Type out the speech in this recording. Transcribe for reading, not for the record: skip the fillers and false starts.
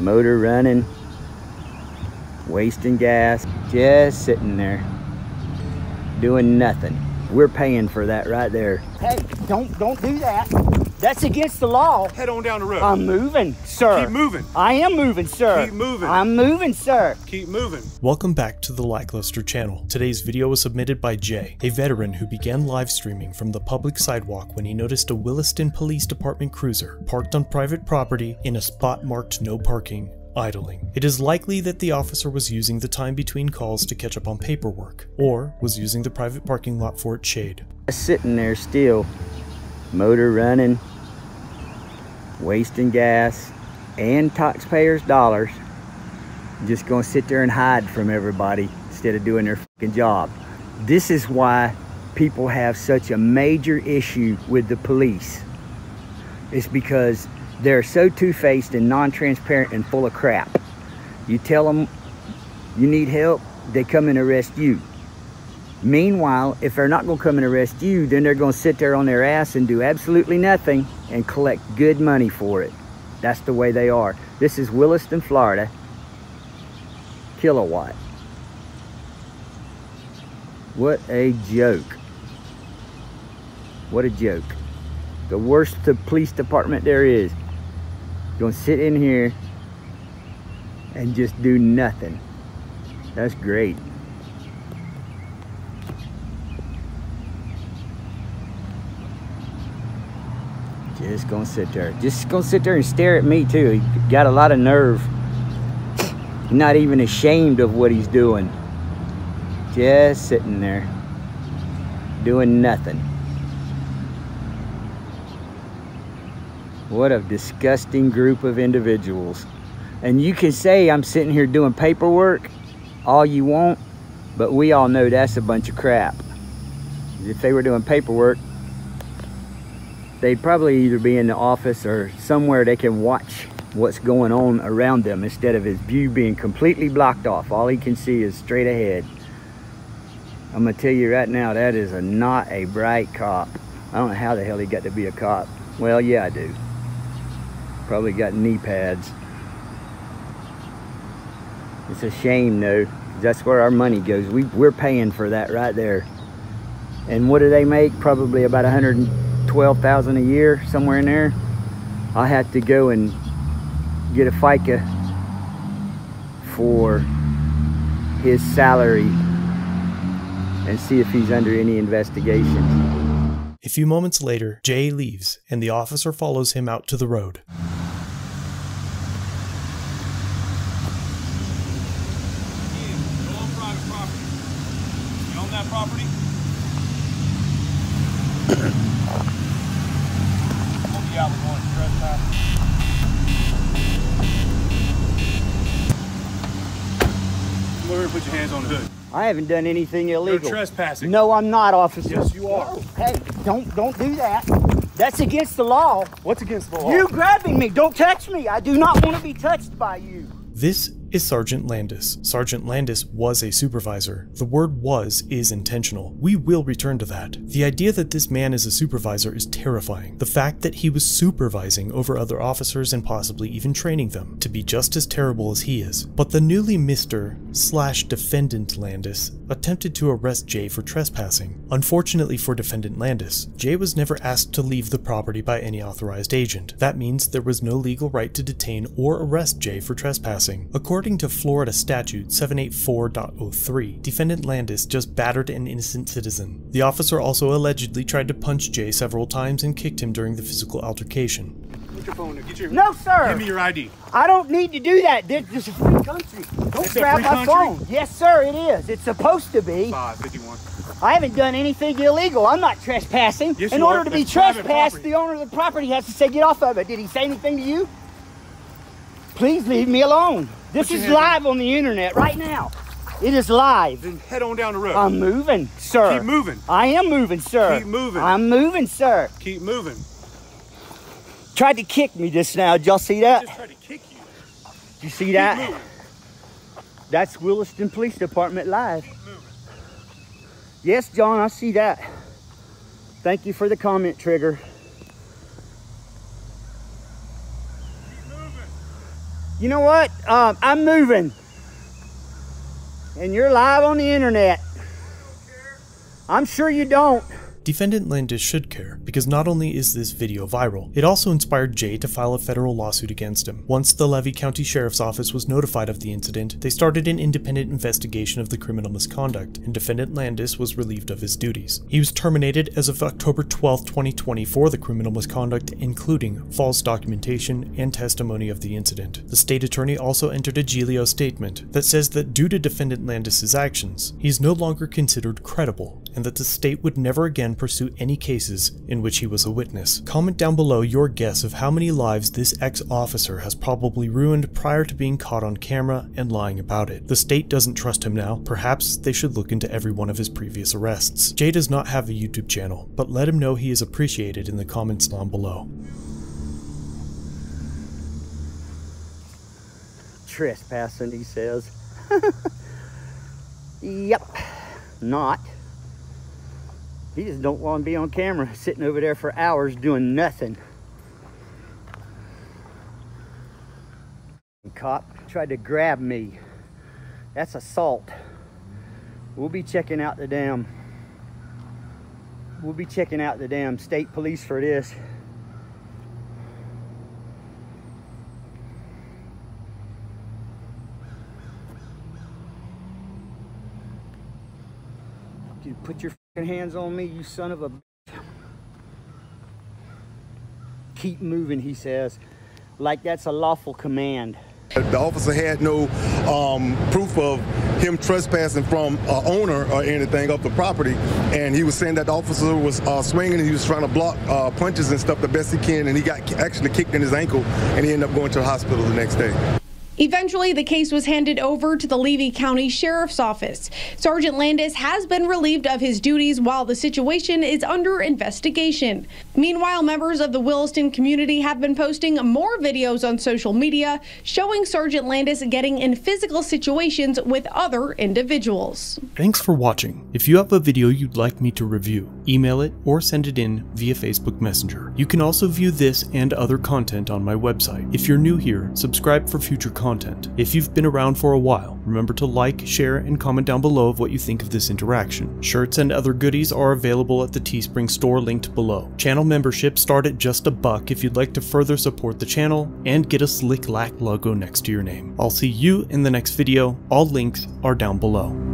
Motor running, wasting gas, just sitting there doing nothing. We're paying for that right there. Hey, don't do that. That's against the law. Head on down the road. I'm moving, sir. Keep moving. I am moving, sir. Keep moving. I'm moving, sir. Keep moving. Welcome back to the Lackluster Channel. Today's video was submitted by Jay, a veteran who began live streaming from the public sidewalk when he noticed a Williston Police Department cruiser parked on private property in a spot marked no parking, idling. It is likely that the officer was using the time between calls to catch up on paperwork, or was using the private parking lot for its shade. Sitting there still. Motor running, wasting gas and taxpayers' dollars, just gonna sit there and hide from everybody instead of doing their fucking job. This is why people have such a major issue with the police. It's because they're so two-faced and non-transparent and full of crap. You tell them you need help, they come and arrest you. Meanwhile, if they're not going to come and arrest you, then they're going to sit there on their ass and do absolutely nothing and collect good money for it. That's the way they are. This is Williston, Florida. Kilowatt. What a joke. What a joke. The worst police department there is. Going to sit in here and just do nothing. That's great. Just gonna sit there. Just gonna sit there and stare at me too. He got a lot of nerve. Not even ashamed of what he's doing. Just sitting there. Doing nothing. What a disgusting group of individuals. And you can say I'm sitting here doing paperwork all you want, but we all know that's a bunch of crap. If they were doing paperwork, they'd probably either be in the office or somewhere they can watch what's going on around them instead of his view being completely blocked off. All he can see is straight ahead. I'm gonna tell you right now, that is not a bright cop. I don't know how the hell he got to be a cop. Well, yeah, I do. Probably got knee pads. It's a shame though. That's where our money goes. We're paying for that right there. And what do they make? Probably about $112,000 a year, somewhere in there. I have to go and get a FICA for his salary and see if he's under any investigation. A few moments later, Jay leaves and the officer follows him out to the road. Go on private property. You own that property? Come over and put your hands on the hood. I haven't done anything illegal. You're trespassing. No, I'm not, officer. Yes, you are. No. Hey, don't do that. That's against the law. What's against the law? You grabbing me. Don't touch me. I do not want to be touched by you. This is Sergeant Landis. Sergeant Landis was a supervisor. The word was is intentional. We will return to that. The idea that this man is a supervisor is terrifying. The fact that he was supervising over other officers and possibly even training them to be just as terrible as he is. But the newly Mr/Defendant Landis attempted to arrest Jay for trespassing. Unfortunately for Defendant Landis, Jay was never asked to leave the property by any authorized agent. That means there was no legal right to detain or arrest Jay for trespassing. According to Florida Statute 784.03, Defendant Landis just battered an innocent citizen. The officer also allegedly tried to punch Jay several times and kicked him during the physical altercation. Put your phone there. Get your... No, sir! Give me your ID. I don't need to do that. This is a free country. Don't grab my phone. Yes, sir, it is. It's supposed to be. 551. I haven't done anything illegal. I'm not trespassing. Yes, in order to be trespassed, the owner of the property has to say get off of it. Did he say anything to you? Please leave me alone. This is live on the internet right now. It is live. Then head on down the road. I'm moving, sir. Keep moving. I am moving, sir. Keep moving. I'm moving, sir. Keep moving. Tried to kick me just now. Did y'all see that? I just tried to kick you. Did you see that? Keep moving. That's Williston Police Department live. Keep moving. Yes, John, I see that. Thank you for the comment trigger. Keep moving. You know what? I'm moving. And you're live on the internet. I'm sure you don't. Defendant Landis should care, because not only is this video viral, it also inspired Jay to file a federal lawsuit against him. Once the Levy County Sheriff's Office was notified of the incident, they started an independent investigation of the criminal misconduct, and Defendant Landis was relieved of his duties. He was terminated as of October 12, 2020 for the criminal misconduct, including false documentation and testimony of the incident. The state attorney also entered a Giglio statement that says that due to Defendant Landis's actions, he is no longer considered credible, and that the state would never again pursue any cases in which he was a witness. Comment down below your guess of how many lives this ex-officer has probably ruined prior to being caught on camera and lying about it. The state doesn't trust him now. Perhaps they should look into every one of his previous arrests. Jay does not have a YouTube channel, but let him know he is appreciated in the comments down below. Trespassing, he says. Yep. Not. He just don't want to be on camera, sitting over there for hours doing nothing. The cop tried to grab me. That's assault. We'll be checking out the damn. We'll be checking out the damn state police for this. Dude, put your hands on me, you son of a bitch. Keep moving, he says, like that's a lawful command. The officer had no proof of him trespassing from an owner or anything of the property, and he was saying that the officer was swinging and he was trying to block punches and stuff the best he can, and he got actually kicked in his ankle and he ended up going to the hospital the next day. Eventually, the case was handed over to the Levy County Sheriff's Office. Sergeant Landis has been relieved of his duties while the situation is under investigation. Meanwhile, members of the Williston community have been posting more videos on social media showing Sergeant Landis getting in physical situations with other individuals. Thanks for watching. If you have a video you'd like me to review, email it or send it in via Facebook Messenger. You can also view this and other content on my website. If you're new here, subscribe for future content. If you've been around for a while, remember to like, share, and comment down below of what you think of this interaction. Shirts and other goodies are available at the Teespring store linked below. Channel memberships start at just $1 if you'd like to further support the channel and get a Slick Lack logo next to your name. I'll see you in the next video. All links are down below.